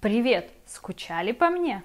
Привет! Скучали по мне?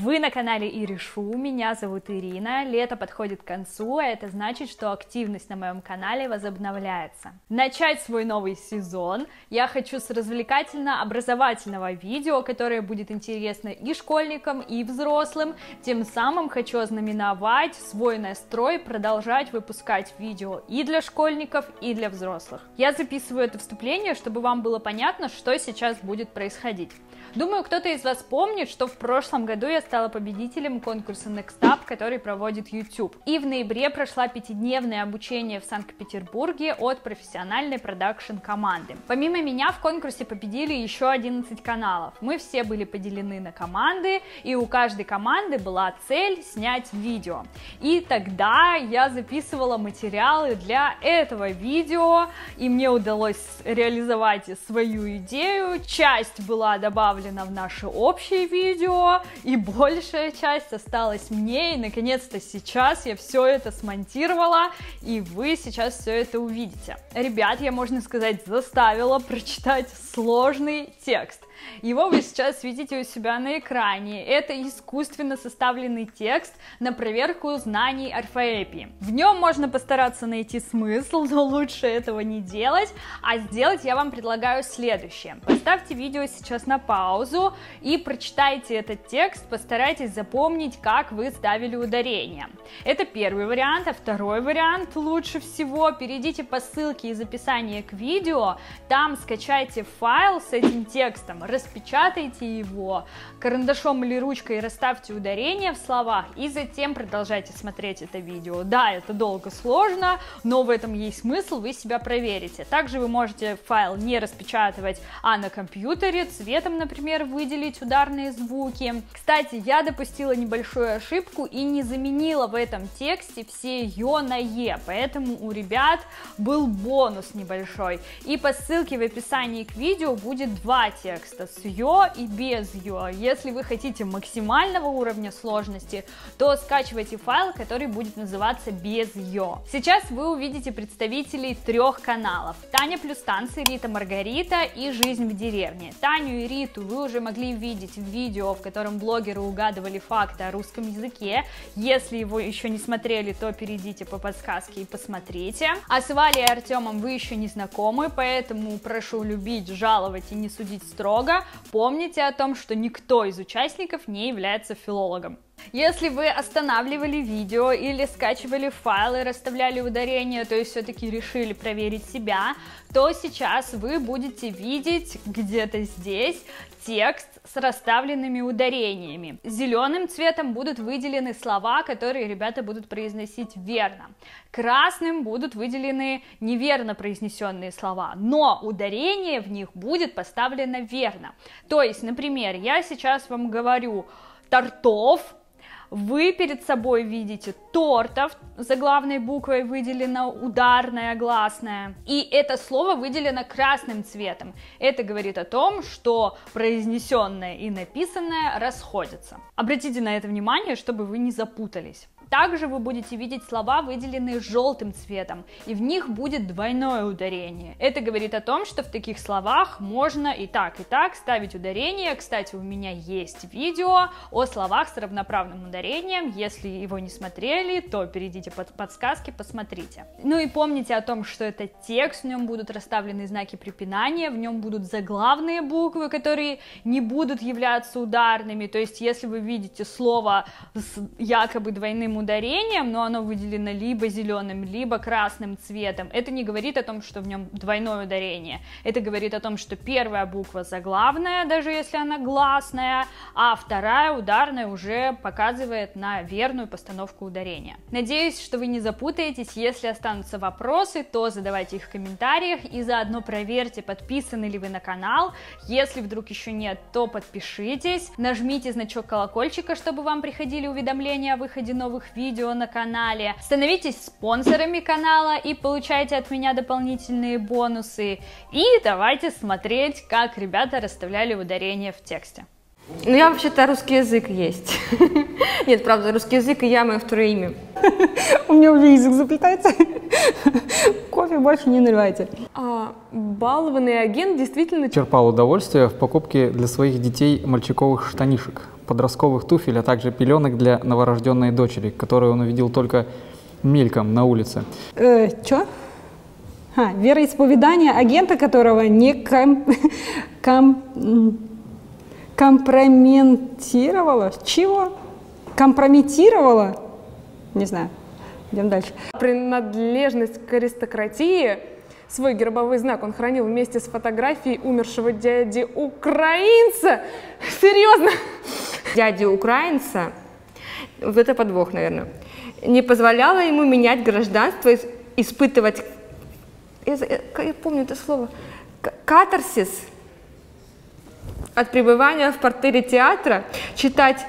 Вы на канале Иришу, меня зовут Ирина, лето подходит к концу, а это значит, что активность на моем канале возобновляется. Начать свой новый сезон я хочу с развлекательно-образовательного видео, которое будет интересно и школьникам, и взрослым, тем самым хочу ознаменовать свой настрой продолжать выпускать видео и для школьников, и для взрослых. Я записываю это вступление, чтобы вам было понятно, что сейчас будет происходить. Думаю, кто-то из вас помнит, что в прошлом году я стала победителем конкурса NextUp, который проводит YouTube. И в ноябре прошла пятидневное обучение в Санкт-Петербурге от профессиональной продакшн-команды. Помимо меня в конкурсе победили еще 11 каналов. Мы все были поделены на команды, и у каждой команды была цель снять видео. И тогда я записывала материалы для этого видео, и мне удалось реализовать свою идею. Часть была добавлена в наши общие видео, и большая часть осталась мне, и наконец-то сейчас я все это смонтировала, и вы сейчас все это увидите. Ребят, я, можно сказать, заставила прочитать сложный текст. Его вы сейчас видите у себя на экране. Это искусственно составленный текст на проверку знаний орфоэпии. В нем можно постараться найти смысл, но лучше этого не делать. А сделать я вам предлагаю следующее. Поставьте видео сейчас на паузу и прочитайте этот текст, постарайтесь запомнить, как вы ставили ударение. Это первый вариант, а второй вариант лучше всего. Перейдите по ссылке из описания к видео, там скачайте файл с этим текстом, распечатайте его карандашом или ручкой, расставьте ударение в словах и затем продолжайте смотреть это видео. Да, это долго, сложно, но в этом есть смысл, вы себя проверите. Также вы можете файл не распечатывать, а на компьютере цветом, например, выделить ударные звуки. Кстати, я допустила небольшую ошибку и не заменила в этом тексте все ё на е, поэтому у ребят был бонус небольшой. И по ссылке в описании к видео будет два текста с ё и без ё. Если вы хотите максимального уровня сложности, то скачивайте файл, который будет называться без ё. Сейчас вы увидите представителей трех каналов: Таня плюс танцы, Рита Маргарита и Жизнь в деревне. Таню и Риту вы уже могли видеть в видео, в котором блогеры угадывали факты о русском языке. Если его еще не смотрели, то перейдите по подсказке и посмотрите. А с Валей и Артемом вы еще не знакомы, поэтому прошу любить, жаловать и не судить строго. Помните о том, что никто из участников не является филологом. Если вы останавливали видео или скачивали файлы, расставляли ударения, то есть все-таки решили проверить себя, то сейчас вы будете видеть где-то здесь текст с расставленными ударениями. Зеленым цветом будут выделены слова, которые ребята будут произносить верно. Красным будут выделены неверно произнесенные слова, но ударение в них будет поставлено верно. То есть, например, я сейчас вам говорю «тортов», вы перед собой видите «тортов», за главной буквой выделено ударное гласное, и это слово выделено красным цветом. Это говорит о том, что произнесенное и написанное расходятся. Обратите на это внимание, чтобы вы не запутались. Также вы будете видеть слова, выделенные желтым цветом, и в них будет двойное ударение. Это говорит о том, что в таких словах можно и так ставить ударение. Кстати, у меня есть видео о словах с равноправным ударением. Если его не смотрели, то перейдите под подсказки, посмотрите. Ну и помните о том, что это текст, в нем будут расставлены знаки препинания, в нем будут заглавные буквы, которые не будут являться ударными. То есть, если вы видите слово с якобы двойным ударением, но оно выделено либо зеленым, либо красным цветом, это не говорит о том, что в нем двойное ударение. Это говорит о том, что первая буква заглавная, даже если она гласная, а вторая ударная уже показывает на верную постановку ударения. Надеюсь, что вы не запутаетесь. Если останутся вопросы, то задавайте их в комментариях и заодно проверьте, подписаны ли вы на канал. Если вдруг еще нет, то подпишитесь, нажмите значок колокольчика, чтобы вам приходили уведомления о выходе новых видео на канале, становитесь спонсорами канала и получайте от меня дополнительные бонусы, и давайте смотреть, как ребята расставляли ударения в тексте. Ну, я вообще-то русский язык есть. Нет, правда, русский язык и я мое второе имя. У меня уже язык заплетается. Кофе больше не наливайте. Балованный агент действительно черпал удовольствие в покупке для своих детей мальчиковых штанишек, подростковых туфель, а также пеленок для новорожденной дочери, которую он увидел только мельком на улице. Чё? Вероисповедание агента, которого не компрометировало? Чего? Компрометировало? Не знаю. Идем дальше. Принадлежность к аристократии. Свой гербовой знак он хранил вместе с фотографией умершего дяди украинца. Серьезно? Дяди украинца, вот это подвох, наверное, не позволяло ему менять гражданство, испытывать, я помню это слово, катарсис от пребывания в портере театра, читать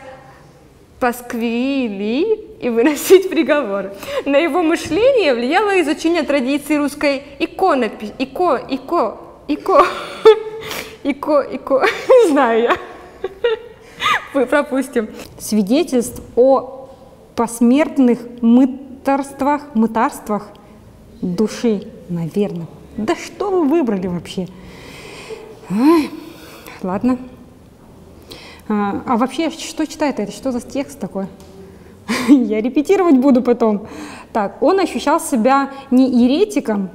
пасквили и выносить приговор. На его мышление влияло изучение традиции русской иконописи. Не знаю я. Мы пропустим. Свидетельств о посмертных мытарствах души, наверное. Да что вы выбрали вообще? Ладно. А вообще, что читает это? Что за текст такой? Я репетировать буду потом. Так, он ощущал себя не еретиком,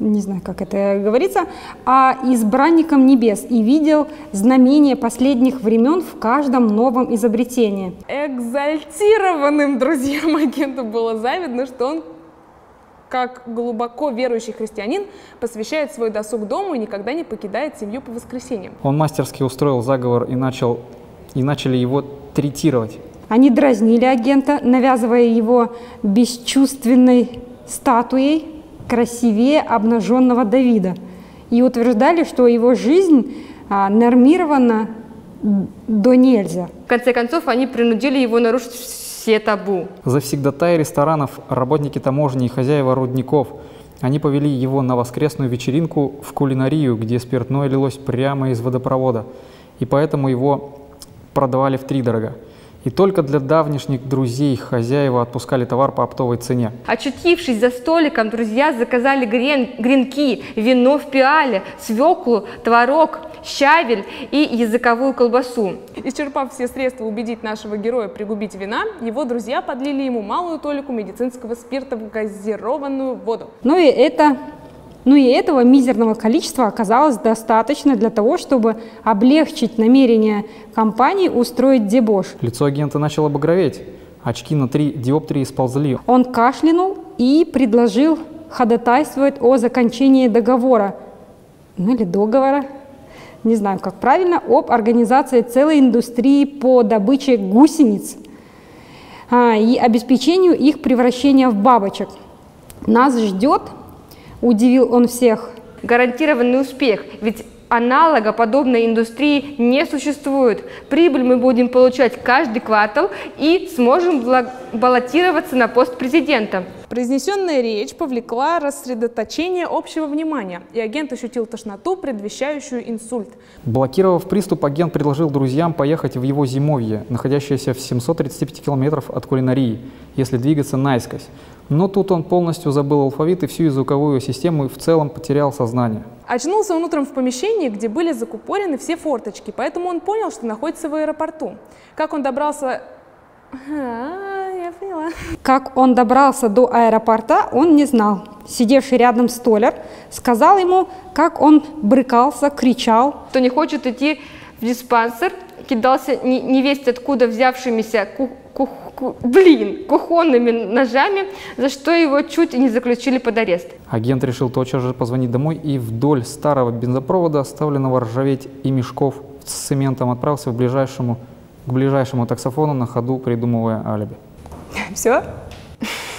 не знаю, как это говорится, а избранником небес и видел знамения последних времен в каждом новом изобретении. Экзальтированным друзьям агенту было завидно, что он, как глубоко верующий христианин, посвящает свой досуг дому и никогда не покидает семью по воскресеньям. Он мастерски устроил заговор и начали его третировать. Они дразнили агента, навязывая его бесчувственной статуей красивее обнаженного Давида, и утверждали, что его жизнь нормирована до нельзя. В конце концов, они принудили его нарушить все табу. Завсегдатаи ресторанов, работники таможни и хозяева рудников, они повели его на воскресную вечеринку в кулинарию, где спиртное лилось прямо из водопровода, и поэтому его продавали втридорога. И только для давнишних друзей хозяева отпускали товар по оптовой цене. Очутившись за столиком, друзья заказали гренки, вино в пиале, свеклу, творог, щавель и языковую колбасу. Исчерпав все средства убедить нашего героя пригубить вина, его друзья подлили ему малую толику медицинского спирта в газированную воду. Ну и этого мизерного количества оказалось достаточно для того, чтобы облегчить намерение компании устроить дебош. Лицо агента начало багроветь, очки на 3 диоптрии сползли. Он кашлянул и предложил ходатайствовать о закончении договора, ну или договора, не знаю как правильно, об организации целой индустрии по добыче гусениц и обеспечению их превращения в бабочек. Нас ждет... Удивил он всех. Гарантированный успех, ведь аналога подобной индустрии не существует. Прибыль мы будем получать каждый квартал и сможем баллотироваться на пост президента. Произнесенная речь повлекла рассредоточение общего внимания, и агент ощутил тошноту, предвещающую инсульт. Блокировав приступ, агент предложил друзьям поехать в его зимовье, находящееся в 735 километров от кулинарии, если двигаться наискось. Но тут он полностью забыл алфавит и всю языковую систему и в целом потерял сознание. Очнулся он утром в помещении, где были закупорены все форточки, поэтому он понял, что находится в аэропорту. Как он добрался до аэропорта, он не знал. Сидевший рядом столяр сказал ему, как он брыкался, кричал. Кто не хочет идти в диспансер, кидался невесть откуда взявшимися кухонными ножами, за что его чуть и не заключили под арест. Агент решил тотчас же позвонить домой и вдоль старого бензопровода, оставленного ржаветь и мешков с цементом, отправился к ближайшему таксофону, на ходу придумывая алиби. Все?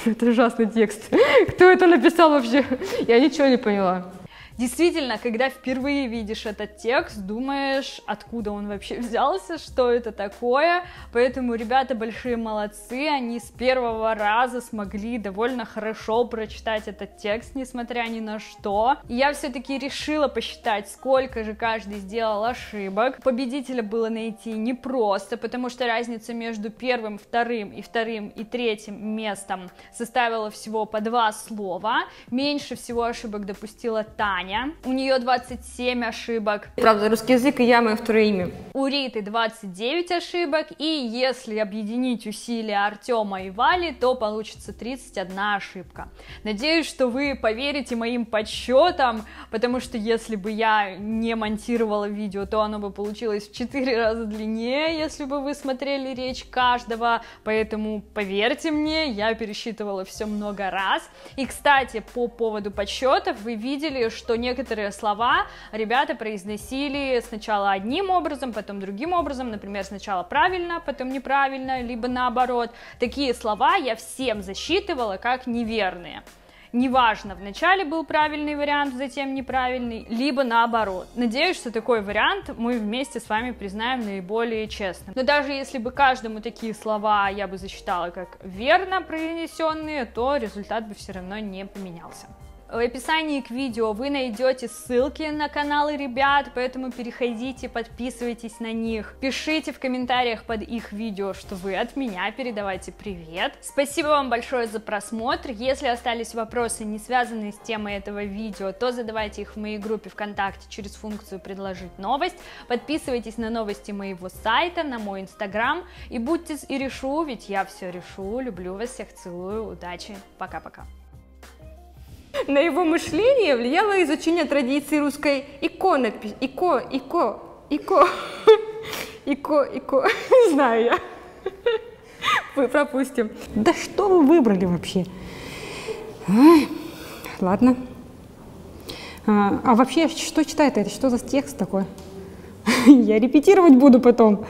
Это ужасный текст. Кто это написал вообще? Я ничего не поняла. Действительно, когда впервые видишь этот текст, думаешь, откуда он вообще взялся, что это такое. Поэтому ребята большие молодцы, они с первого раза смогли довольно хорошо прочитать этот текст, несмотря ни на что. И я все-таки решила посчитать, сколько же каждый сделал ошибок. Победителя было найти непросто, потому что разница между первым, вторым и третьим местом составила всего по 2 слова. Меньше всего ошибок допустила Таня. У нее 27 ошибок. Правда, русский язык и я мое второе имя. У Риты 29 ошибок. И если объединить усилия Артема и Вали, то получится 31 ошибка. Надеюсь, что вы поверите моим подсчетам, потому что если бы я не монтировала видео, то оно бы получилось в 4 раза длиннее, если бы вы смотрели речь каждого. Поэтому поверьте мне, я пересчитывала все много раз. И, кстати, по поводу подсчетов, вы видели, что некоторые слова ребята произносили сначала одним образом, потом другим образом, например, сначала правильно, потом неправильно, либо наоборот. Такие слова я всем засчитывала как неверные. Неважно, вначале был правильный вариант, затем неправильный, либо наоборот. Надеюсь, что такой вариант мы вместе с вами признаем наиболее честным. Но даже если бы каждому такие слова я бы засчитала как верно произнесенные, то результат бы все равно не поменялся. В описании к видео вы найдете ссылки на каналы ребят, поэтому переходите, подписывайтесь на них, пишите в комментариях под их видео, что вы от меня, передавайте привет. Спасибо вам большое за просмотр. Если остались вопросы, не связанные с темой этого видео, то задавайте их в моей группе ВКонтакте через функцию «Предложить новость». Подписывайтесь на новости моего сайта, на мой Инстаграм. И будьте с Ирешу, ведь я все решу. Люблю вас всех, целую, удачи, пока-пока. На его мышление влияло изучение традиции русской иконописи. Не знаю я. Мы пропустим. Да что вы выбрали вообще? Ладно. А вообще, что читает это? Что за текст такой? Я репетировать буду потом.